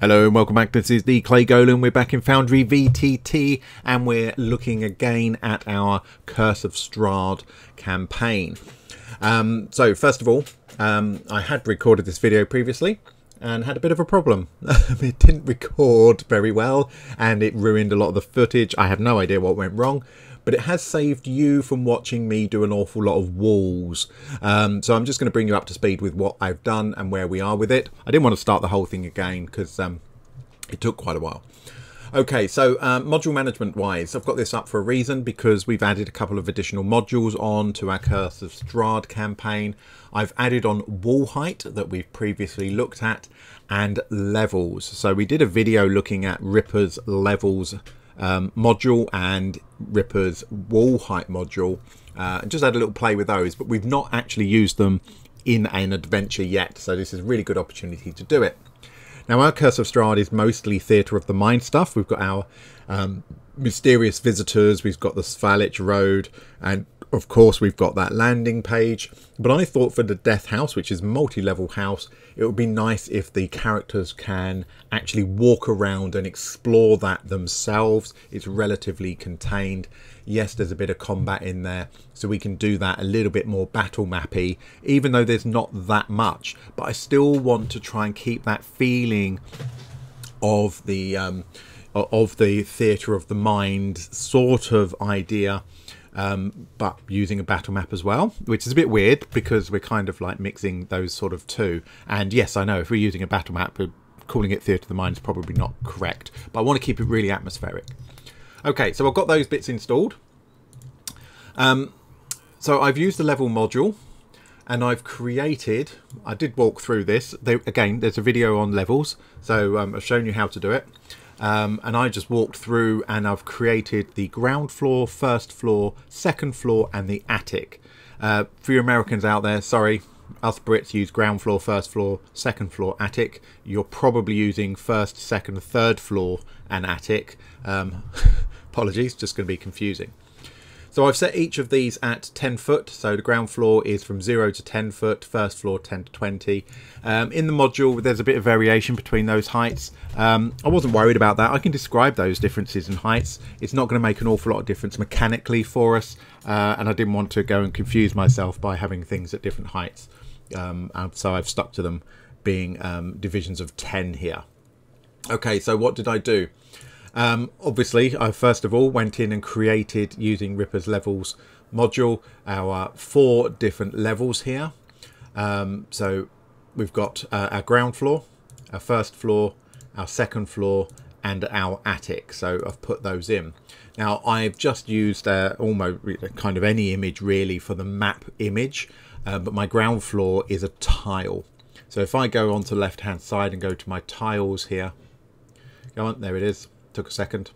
Hello and welcome back. This is the ClayGolem. We're back in Foundry VTT and we're looking again at our Curse of Strahd campaign. So first of all, I had recorded this video previously and had a bit of a problem. It didn't record very well and it ruined a lot of the footage. I have no idea what went wrong, but it has saved you from watching me do an awful lot of walls. So I'm just going to bring you up to speed with what I've done and where we are with it. I didn't want to start the whole thing again because it took quite a while. Okay, so module management wise, I've got this up for a reason because we've added a couple of additional modules on to our Curse of Strahd campaign. I've added on wall height that we've previously looked at and levels. So we did a video looking at Ripper's levels module and Ripper's wall height module. Just had a little play with those, but we've not actually used them in an adventure yet. So this is a really good opportunity to do it. Now our Curse of Strahd is mostly Theatre of the Mind stuff. We've got our mysterious visitors, we've got the Svalich Road, and of course we've got that landing page. But I thought for the Death House, which is multi-level house, it would be nice if the characters can actually walk around and explore that themselves. It's relatively contained. Yes, there's a bit of combat in there, so we can do that a little bit more battle mappy, even though there's not that much. But I still want to try and keep that feeling of the theatre of the mind sort of idea. But using a battle map as well, which is a bit weird because we're kind of like mixing those sort of two. And yes, I know if we're using a battle map, calling it Theatre of the Mind is probably not correct, but I want to keep it really atmospheric. Okay, so I've got those bits installed. So I've used the level module and I've created, I did walk through this. Again, there's a video on levels, so I've shown you how to do it. And I just walked through and I've created the ground floor, first floor, second floor and the attic. For you Americans out there, sorry, us Brits use ground floor, first floor, second floor, attic. You're probably using first, second, third floor and attic. Apologies, just going to be confusing. So I've set each of these at 10 foot. So the ground floor is from 0 to 10 foot, first floor 10 to 20. In the module, there's a bit of variation between those heights. I wasn't worried about that. I can describe those differences in heights. It's not going to make an awful lot of difference mechanically for us. And I didn't want to go and confuse myself by having things at different heights. So I've stuck to them being divisions of 10 here. Okay, so what did I do? Obviously, I first of all went in and created, using Ripper's levels module, our four different levels here. So we've got our ground floor, our first floor, our second floor and our attic. So I've put those in. Now I've just used almost kind of any image really for the map image, but my ground floor is a tile. So if I go onto the left hand side and go to my tiles here, go on, there it is. Took a second.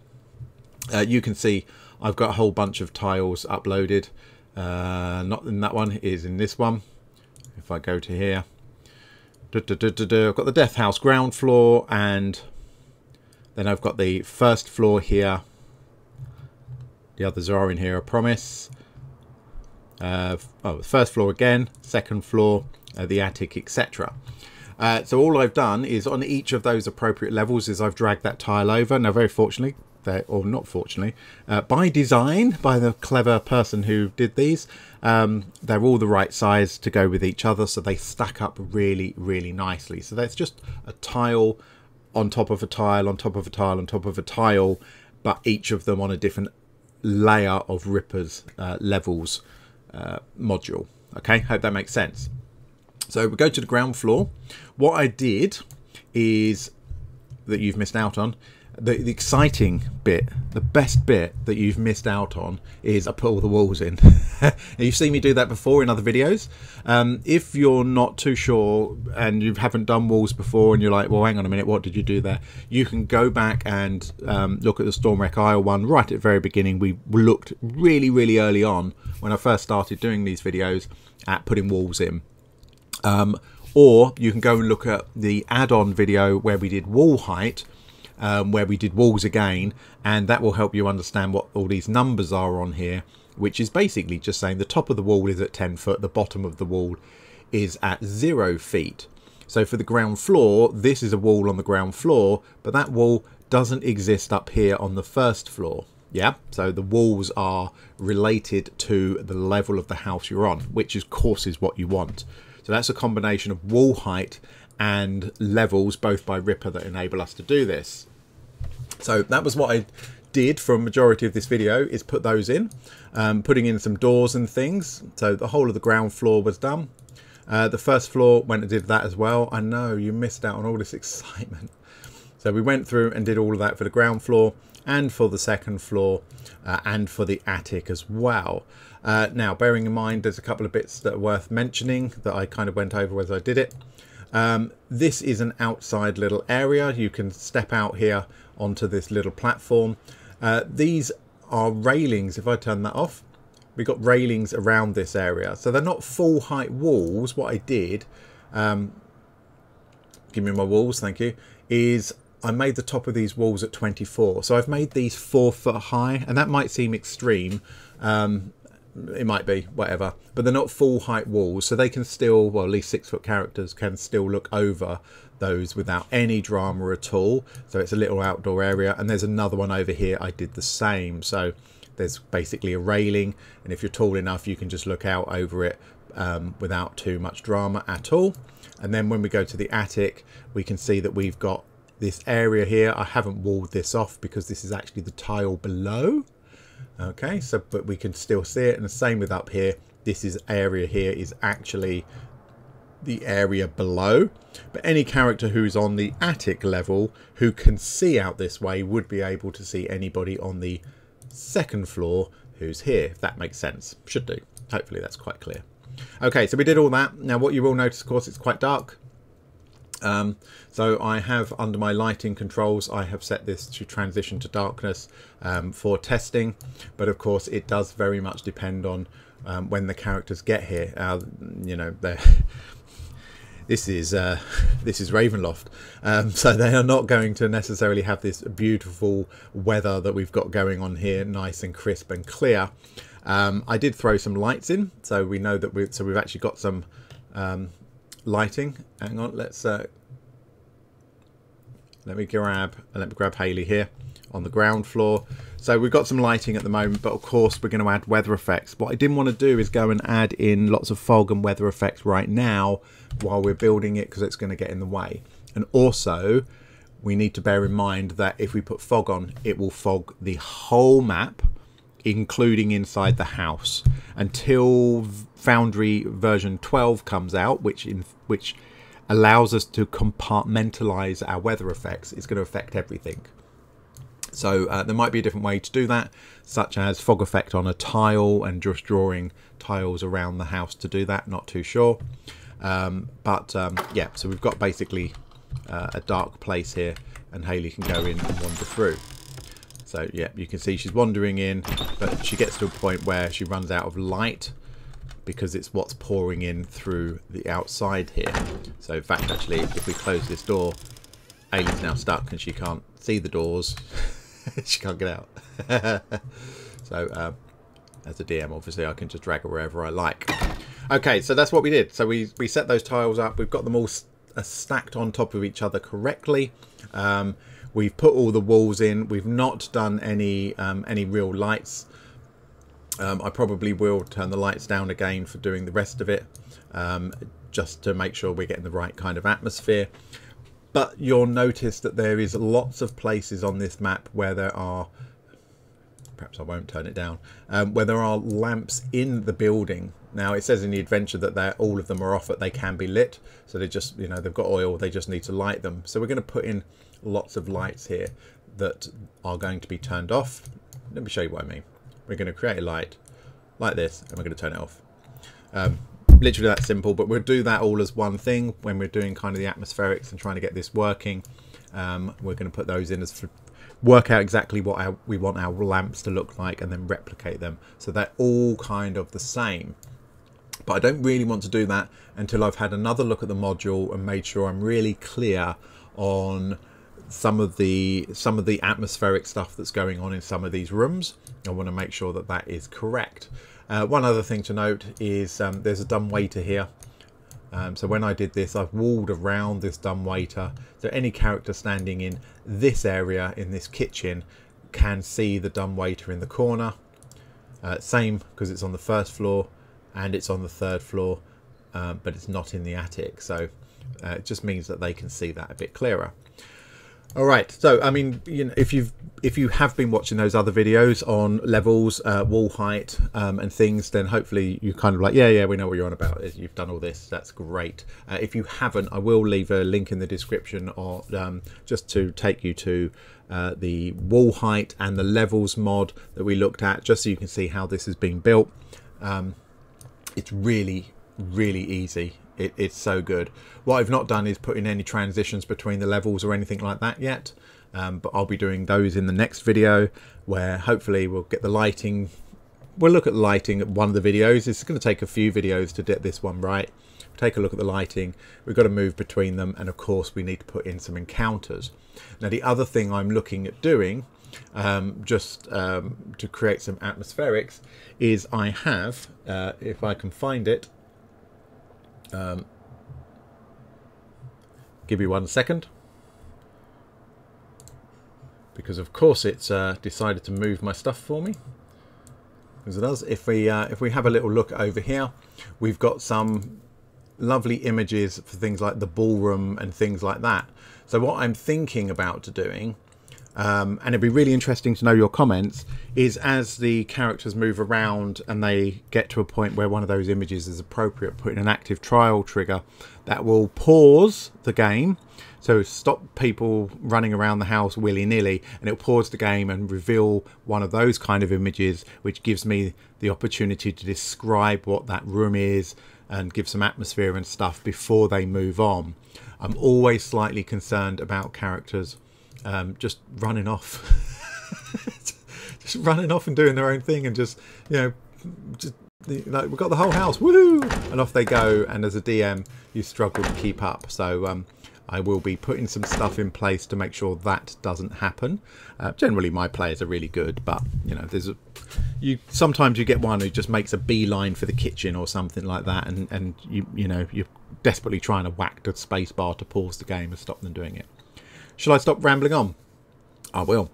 You can see I've got a whole bunch of tiles uploaded. Not in that one, is in this one. If I go to here, I've got the Death House ground floor, and then I've got the first floor here. The others are in here, I promise. Oh, first floor again, second floor, the attic, etc. So all I've done is on each of those appropriate levels is I've dragged that tile over. Now, very fortunately, or not fortunately, by design, by the clever person who did these, they're all the right size to go with each other. So they stack up really, really nicely. So that's just a tile on top of a tile, on top of a tile, on top of a tile, but each of them on a different layer of Ripper's levels module. Okay, hope that makes sense. So we go to the ground floor. What I did is, that you've missed out on, the exciting bit, the best bit that you've missed out on is I put all the walls in. You've seen me do that before in other videos. If you're not too sure and you haven't done walls before and you're like, well, hang on a minute, what did you do there? You can go back and look at the Stormwreck Isle one right at the very beginning. We looked really, really early on when I first started doing these videos at putting walls in. Or you can go and look at the add-on video where we did wall height, where we did walls again, and that will help you understand what all these numbers are on here, which is basically just saying the top of the wall is at 10 foot, the bottom of the wall is at 0 feet. So for the ground floor, this is a wall on the ground floor, but that wall doesn't exist up here on the first floor. Yeah, so the walls are related to the level of the house you're on, which of course is what you want. So that's a combination of wall height and levels, both by Ripper, that enable us to do this. So that was what I did for a majority of this video, is put those in, putting in some doors and things. So the whole of the ground floor was done. The first floor went and did that as well. I know you missed out on all this excitement. So we went through and did all of that for the ground floor, and for the second floor, and for the attic as well. Now, bearing in mind, there's a couple of bits that are worth mentioning that I kind of went over as I did it. This is an outside little area. You can step out here onto this little platform. These are railings. If I turn that off, we've got railings around this area. So they're not full height walls. What I did, give me my walls, thank you, is I made the top of these walls at 24. So I've made these 4 foot high, and that might seem extreme. It might be, whatever, but they're not full height walls. So they can still, well, at least 6 foot characters can still look over those without any drama at all. So it's a little outdoor area, and there's another one over here. I did the same. So there's basically a railing, and if you're tall enough, you can just look out over it without too much drama at all. And then when we go to the attic, we can see that we've got this area here. I haven't walled this off because this is actually the tile below. Okay, so but we can still see it, and the same with up here. This is area here is actually the area below, but any character who's on the attic level who can see out this way would be able to see anybody on the second floor who's here, if that makes sense. Should do. Hopefully that's quite clear. Okay, so we did all that. Now what you will notice, of course, it's quite dark. So I have, under my lighting controls, I have set this to transition to darkness for testing, but of course it does very much depend on when the characters get here. You know, this is Ravenloft, so they are not going to necessarily have this beautiful weather that we've got going on here, nice and crisp and clear. I did throw some lights in, so we know that we've actually got some lighting. Hang on, let's let me grab Hayley here on the ground floor. So we've got some lighting at the moment, but of course we're going to add weather effects. What I didn't want to do is go and add in lots of fog and weather effects right now while we're building it, because it's going to get in the way. And also we need to bear in mind that if we put fog on, it will fog the whole map, including inside the house, until Foundry version 12 comes out, which allows us to compartmentalize our weather effects. It's going to affect everything. So there might be a different way to do that, such as fog effect on a tile and just drawing tiles around the house to do that. Not too sure, but yeah. So we've got basically a dark place here, and Hayley can go in and wander through. So yeah, you can see she's wandering in, but she gets to a point where she runs out of light because it's what's pouring in through the outside here. So in fact, actually, if we close this door, Aileen's now stuck and she can't see the doors. She can't get out. So as a DM, obviously, I can just drag her wherever I like. Okay, so that's what we did. So we set those tiles up. We've got them all stacked on top of each other correctly. We've put all the walls in. We've not done any real lights. I probably will turn the lights down again for doing the rest of it, just to make sure we're getting the right kind of atmosphere. But you'll notice that there is lots of places on this map where there are, perhaps I won't turn it down, where there are lamps in the building. Now it says in the adventure that all of them are off, but they can be lit. So they just, you know, they've got oil, they just need to light them. So we're going to put in lots of lights here that are going to be turned off. Let me show you what I mean. We're going to create a light like this, and we're going to turn it off. Literally that simple, but we'll do that all as one thing when we're doing kind of the atmospherics and trying to get this working. We're going to put those in as, work out exactly what we want our lamps to look like, and then replicate them so they're all kind of the same. But I don't really want to do that until I've had another look at the module and made sure I'm really clear on some of the atmospheric stuff that's going on in some of these rooms. I want to make sure that that is correct. One other thing to note is there's a dumbwaiter here. So when I did this, I've walled around this dumbwaiter, so any character standing in this area, in this kitchen, can see the dumbwaiter in the corner. Same, because it's on the first floor and it's on the third floor, but it's not in the attic. So it just means that they can see that a bit clearer. All right, so I mean, you know, if you have been watching those other videos on levels, wall height, and things, then hopefully you kind of like, yeah, we know what you're on about. You've done all this, that's great. If you haven't, I will leave a link in the description, or just to take you to the wall height and the levels mod that we looked at, just so you can see how this has been built. It's really, really easy. It's so good. What I've not done is put in any transitions between the levels or anything like that yet, but I'll be doing those in the next video, where hopefully we'll get the lighting. We'll look at lighting at one of the videos. It's going to take a few videos to get this one right. Take a look at the lighting. We've got to move between them, and of course we need to put in some encounters. Now the other thing I'm looking at doing, to create some atmospherics, is I have, if I can find it, give me 1 second, because of course it's decided to move my stuff for me, as it does. If we have a little look over here, we've got some lovely images for things like the ballroom and things like that. So what I'm thinking about doing, and it'd be really interesting to know your comments, is as the characters move around and they get to a point where one of those images is appropriate, putting an active trial trigger that will pause the game, so stop people running around the house willy-nilly, and it'll pause the game and reveal one of those kind of images, which gives me the opportunity to describe what that room is and give some atmosphere and stuff before they move on. I'm always slightly concerned about characters just running off just running off and doing their own thing, and just, you know, just like, we've got the whole house, woohoo, and off they go, and as a DM you struggle to keep up. So I will be putting some stuff in place to make sure that doesn't happen. Generally my players are really good, but you know, there's sometimes you get one who just makes a beeline for the kitchen or something like that, and you know, you're desperately trying to whack the space bar to pause the game and stop them doing it. Shall I stop rambling on? I will.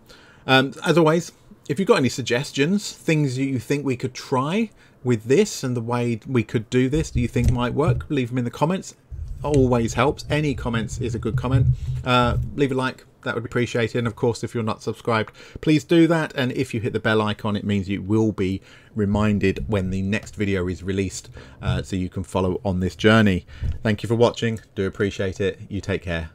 As always, if you've got any suggestions, things you think we could try with this and the way we could do this that you think might work, leave them in the comments. Always helps. Any comments is a good comment. Leave a like. That would be appreciated. And of course, if you're not subscribed, please do that. And if you hit the bell icon, it means you will be reminded when the next video is released, so you can follow on this journey. Thank you for watching. Do appreciate it. You take care.